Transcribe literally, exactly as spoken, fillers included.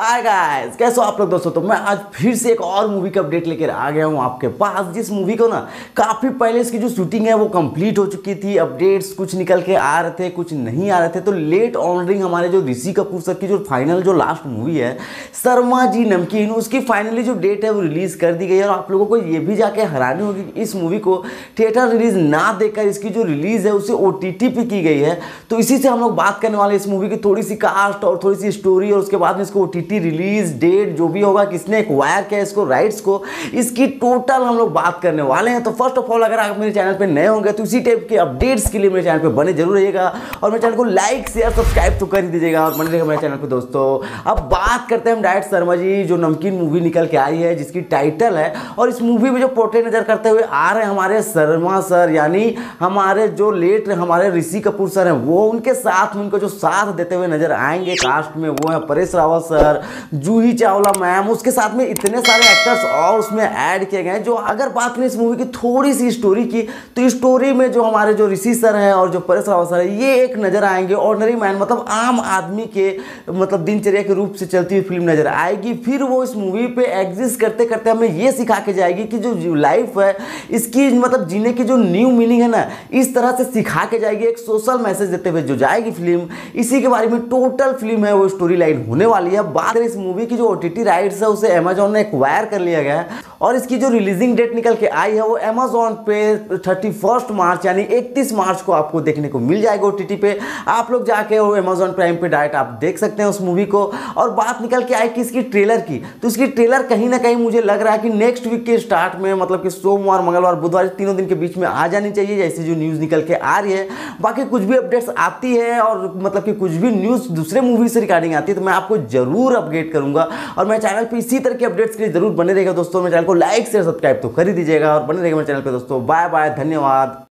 Hi guys, कैसे हो आप लोग दोस्तों। तो मैं आज फिर से एक और मूवी का अपडेट लेकर आ गया हूँ आपके पास, जिस मूवी को ना काफ़ी पहले इसकी जो शूटिंग है वो कंप्लीट हो चुकी थी। अपडेट्स कुछ निकल के आ रहे थे, कुछ नहीं आ रहे थे। तो लेट ऑनरिंग हमारे जो ऋषि कपूर सर की जो फाइनल जो लास्ट मूवी है शर्मा जी नमकीन, उसकी फाइनली जो डेट है वो रिलीज़ कर दी गई है। और आप लोगों को ये भी जाके हैरानी होगी कि इस मूवी को थिएटर रिलीज़ ना देकर इसकी जो रिलीज़ है उसे ओ टी टी पे की गई है। तो इसी से हम लोग बात करने वाले इस मूवी की थोड़ी सी कास्ट और थोड़ी सी स्टोरी, और उसके बाद में इसको रिलीज डेट जो भी होगा, किसने एक्वायर किया इसको, राइट्स को, इसकी टोटल हम लोग बात करने वाले हैं। तो फर्स्ट ऑफ ऑल अगर आप मेरे चैनल पे नए होंगे तो इसी टाइप के अपडेट्स के लिए मेरे चैनल पे बने जरूर रहिएगा, और मेरे चैनल को लाइक शेयर सब्सक्राइब तो कर ही दीजिएगा और बने रहिएगा मेरे चैनल पे दोस्तों। अब बात करते हैं हम डायरेक्ट शर्मा जी जो नमकीन मूवी निकल के आई है, जिसकी टाइटल है, और इस मूवी में जो पोर्ट्रेट नजर करते हुए आ रहे हैं हमारे शर्मा सर, यानी हमारे जो लेट हमारे ऋषि कपूर सर हैं, वो उनके साथ में उनको जो साथ देते हुए नजर आएंगे कास्ट में वो है परेश रावल सर, जूही चावला मैम, उसके साथ में इतने सारे एक्टर्स और उसमें ऐड किए गए हैं। जो अगर बात करें इस मूवी की थोड़ी सी स्टोरी की, तो स्टोरी में जो हमारे जो ऋषि सर हैं और जो परेश रावल सर हैं, ये एक नजर आएंगे ऑर्डिनरी मैन, मतलब आम आदमी के मतलब दिनचर्या के रूप से चलती हुई फिल्म नजर आएगी। फिर वो इस मूवी पे एग्जिस्ट करते करते हमें ये सिखा के जाएगी कि जो लाइफ है इसकी मतलब जीने की जो न्यू मीनिंग है ना, इस तरह से सिखा के जाएगी, एक सोशल मैसेज देते हुए जो जाएगी फिल्म। इसी के बारे में टोटल फिल्म है वो स्टोरी लाइन होने वाली है। बात इस मूवी की जो ओटीटी राइट्स है उसे अमेजॉन ने एक्वायर कर लिया गया है, और इसकी जो रिलीजिंग डेट निकल के आई है वो अमेजॉन पे इकतीस मार्च यानी इकतीस मार्च को आपको देखने को मिल जाएगा ओटीटी पे। आप लोग जाके और अमेजॉन प्राइम पे डायरेक्ट आप देख सकते हैं उस मूवी को। और बात निकल के आई कि इसकी ट्रेलर की, तो इसकी ट्रेलर कहीं ना कहीं मुझे लग रहा है कि नेक्स्ट वीक के स्टार्ट में, मतलब कि सोमवार मंगलवार बुधवार तीनों दिन के बीच में आ जानी चाहिए, जैसे जो न्यूज़ निकल के आ रही है। बाकी कुछ भी अपडेट्स आती है और मतलब कि कुछ भी न्यूज़ दूसरे मूवी से रिगार्डिंग आती है तो मैं आपको जरूर अपडेट करूंगा, और मेरे चैनल पे इसी तरह के अपडेट्स के लिए जरूर बने रहेगा दोस्तों। मेरे चैनल को लाइक शेयर सब्सक्राइब तो कर ही दीजिएगा और बने रहेगा मेरे चैनल पे दोस्तों। बाय बाय, धन्यवाद।